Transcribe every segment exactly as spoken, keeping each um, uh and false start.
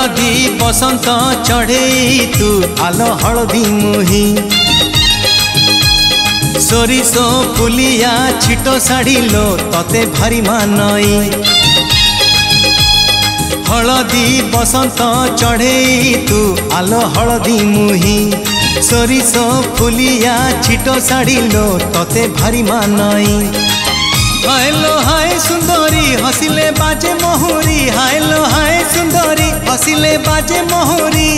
हलदी बसंत चढ़े तू आलो हलदी मुही सोरिसो पुलिया छिटो साड़ी लो तते भारी मानई हलदी बसंत चढ़े तू आलो हलदी मुही सोरिसो फुलिया छिटो साड़ी लो तते भारी मानई हाय लो हाय सुंदरी हसिले बाजे मोहरी हाय लो हाय सुंदरी हसिले बाजे मोहरी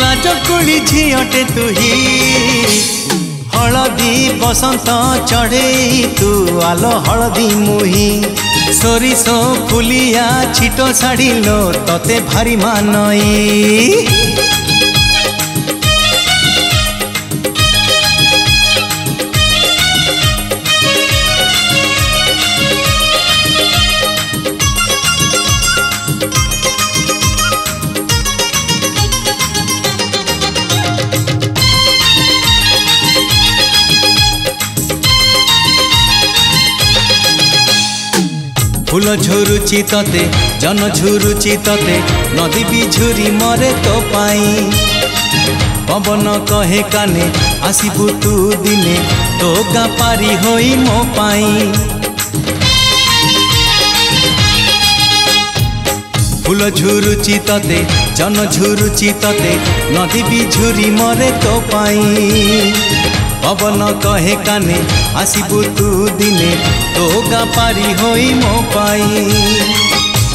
लाज कुड़ी झियटे तुही हलदी बसंत चढ़े तू आलो हलदी मुही सोरिसो फुलिया छिटो साड़ी लो तते भारी मानई। फूल झुरुचि तते जन झुरुचि तते नदी भी झुरी मरे तो पाई पवन कहे काने आसबू तू दिने तो गा पारी होई मो पाई फूल झुरुचि तते जन झुरुचि तते नदी भी झुरी मरे तो पाई पवन कहे काने आसबू तू दिने तो गा पारी होई मो पाई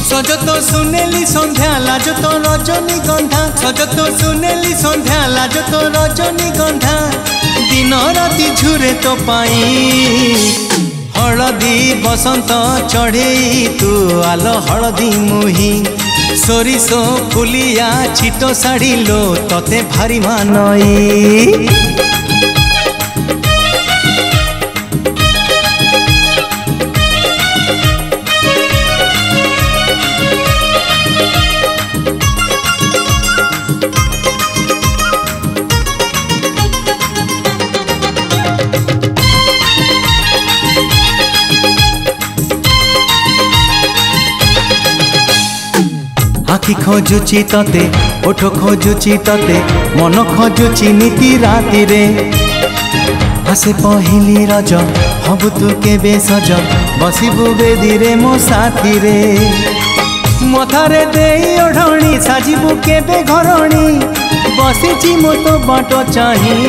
सज तो सुनेली संध्या लाज तो रजनी गंधा सज तो सुनेली संध्या लाज तो रजनी गंधा दिन राति झुरे तो पाई हलदी बसंत चढ़े तू आलो हलदी मुही सोरिसो फुलिया छिटो साड़ी लो तते भारी मानई। आखि खोजुची तते ओठ खोजुची तते मन खोजुची नीति राति रे आसे पहिली रज हबु तू केबे सज बसिबु बेदी रे मो साथी रे मथारे देई ओढणी साजिबु केबे घरणी बसिची मो तो बाट चाही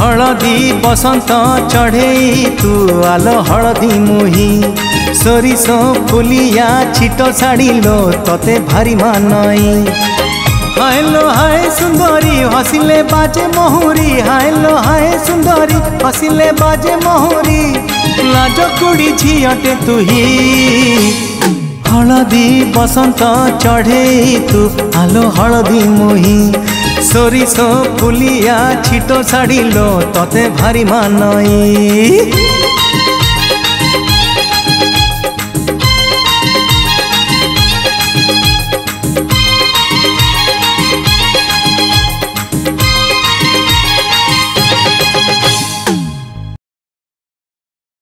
हलदी बसंत चढ़े तू आलो हलदी मुही सोरिसो फुलिया छिटो साड़ी लो तते भारी मानई हाय लो हाय सुंदरी हसिले बाजे मोहरी हाय लो हाय सुंदरी हसिले बाजे मोहरी लाज कुड़ी झियटे तुही हलदी बसंत चढ़े तू आलो हलदी मुही सोरिसो फुलिया छिटो साड़ी लो तते भारी मानई।